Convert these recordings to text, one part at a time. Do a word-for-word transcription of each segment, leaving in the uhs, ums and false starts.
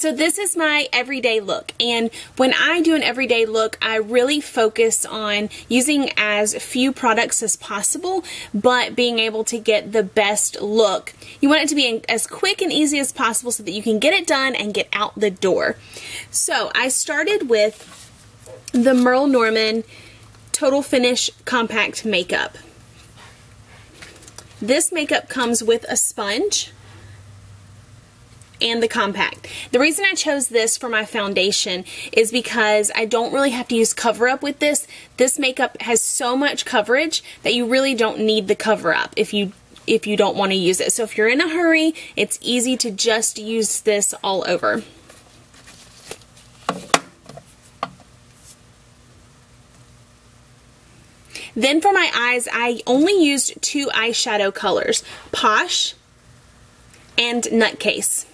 So this is my everyday look, and when I do an everyday look, I really focus on using as few products as possible, but being able to get the best look. You want it to be as quick and easy as possible so that you can get it done and get out the door. So I started with the Merle Norman Total Finish Compact Makeup. This makeup comes with a sponge and the compact. The reason I chose this for my foundation is because I don't really have to use cover up with this. This makeup has so much coverage that you really don't need the cover up if you if you don't want to use it. So if you're in a hurry, it's easy to just use this all over. Then for my eyes, I only used two eyeshadow colors, Posh and Nutcase.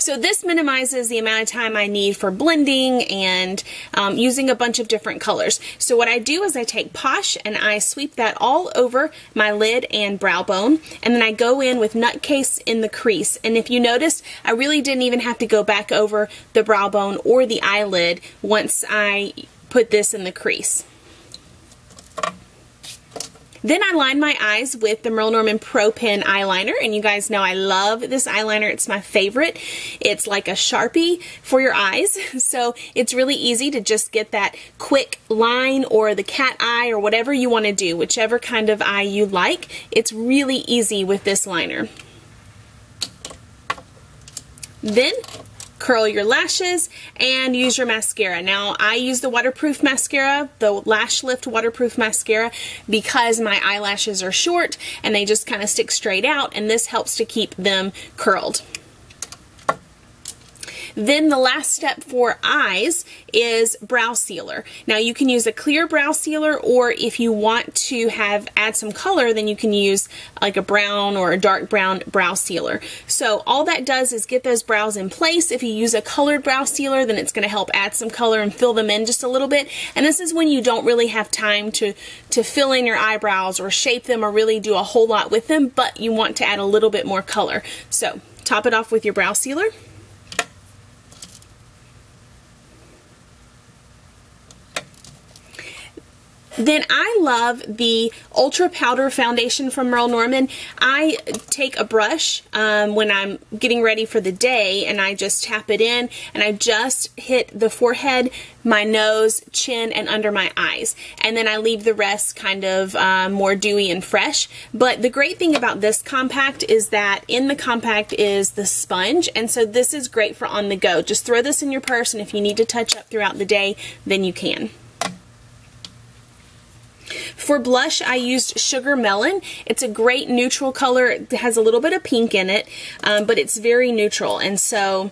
So this minimizes the amount of time I need for blending and um, using a bunch of different colors. So what I do is I take Posh and I sweep that all over my lid and brow bone, and then I go in with Nutcase in the crease. And if you notice, I really didn't even have to go back over the brow bone or the eyelid once I put this in the crease. Then I line my eyes with the Merle Norman Pro Pen eyeliner, and you guys know I love this eyeliner. It's my favorite. It's like a Sharpie for your eyes, so it's really easy to just get that quick line or the cat eye or whatever you want to do, whichever kind of eye you like. It's really easy with this liner. Then curl your lashes and use your mascara. Now, I use the waterproof mascara, the Lash Lift waterproof mascara, because my eyelashes are short and they just kind of stick straight out, and this helps to keep them curled. Then the last step for eyes is brow sealer. Now, you can use a clear brow sealer, or if you want to have add some color, then you can use like a brown or a dark brown brow sealer. So all that does is get those brows in place. If you use a colored brow sealer, then it's going to help add some color and fill them in just a little bit. And this is when you don't really have time to, to fill in your eyebrows or shape them or really do a whole lot with them, but you want to add a little bit more color. So top it off with your brow sealer. Then I love the Ultra Powder Foundation from Merle Norman. I take a brush um, when I'm getting ready for the day, and I just tap it in, and I just hit the forehead, my nose, chin, and under my eyes. And then I leave the rest kind of um, more dewy and fresh. But the great thing about this compact is that in the compact is the sponge, and so this is great for on the go. Just throw this in your purse, and if you need to touch up throughout the day, then you can. For blush, I used Sugar Melon. It's a great neutral color. It has a little bit of pink in it, um, but it's very neutral. And so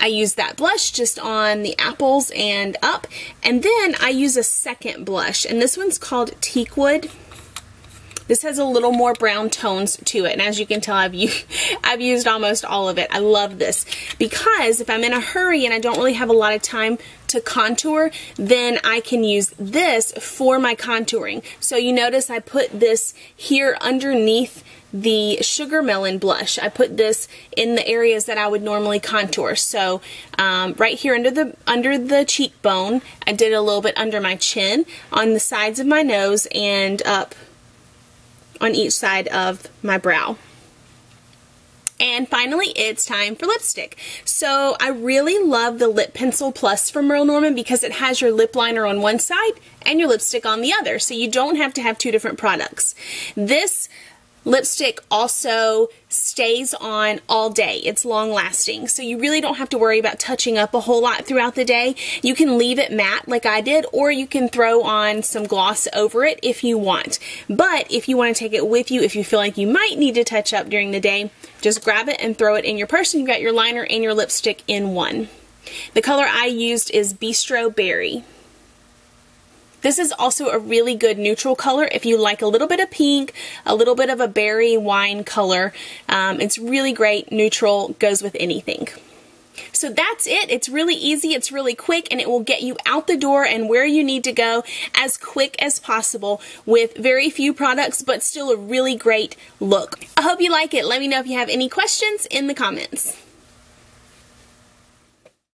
I use that blush just on the apples and up. And then I use a second blush, and this one's called Teakwood. This has a little more brown tones to it, and as you can tell, I've used, I've used almost all of it. I love this because if I'm in a hurry and I don't really have a lot of time to contour, then I can use this for my contouring. So you notice I put this here underneath the Sugar Melon blush. I put this in the areas that I would normally contour. So um, right here under the under the cheekbone, I did a little bit under my chin, on the sides of my nose, and up on each side of my brow. And finally, it's time for lipstick. So I really love the Lip Pencil Plus from Merle Norman because it has your lip liner on one side and your lipstick on the other, so you don't have to have two different products. This lipstick also stays on all day. It's long lasting, so you really don't have to worry about touching up a whole lot throughout the day. You can leave it matte like I did, or you can throw on some gloss over it if you want. But if you want to take it with you, if you feel like you might need to touch up during the day, just grab it and throw it in your purse, and you've got your liner and your lipstick in one. The color I used is Bistro Berry. This is also a really good neutral color if you like a little bit of pink, a little bit of a berry wine color. Um, it's really great, neutral, goes with anything. So that's it. It's really easy, it's really quick, and it will get you out the door and where you need to go as quick as possible with very few products, but still a really great look. I hope you like it. Let me know if you have any questions in the comments.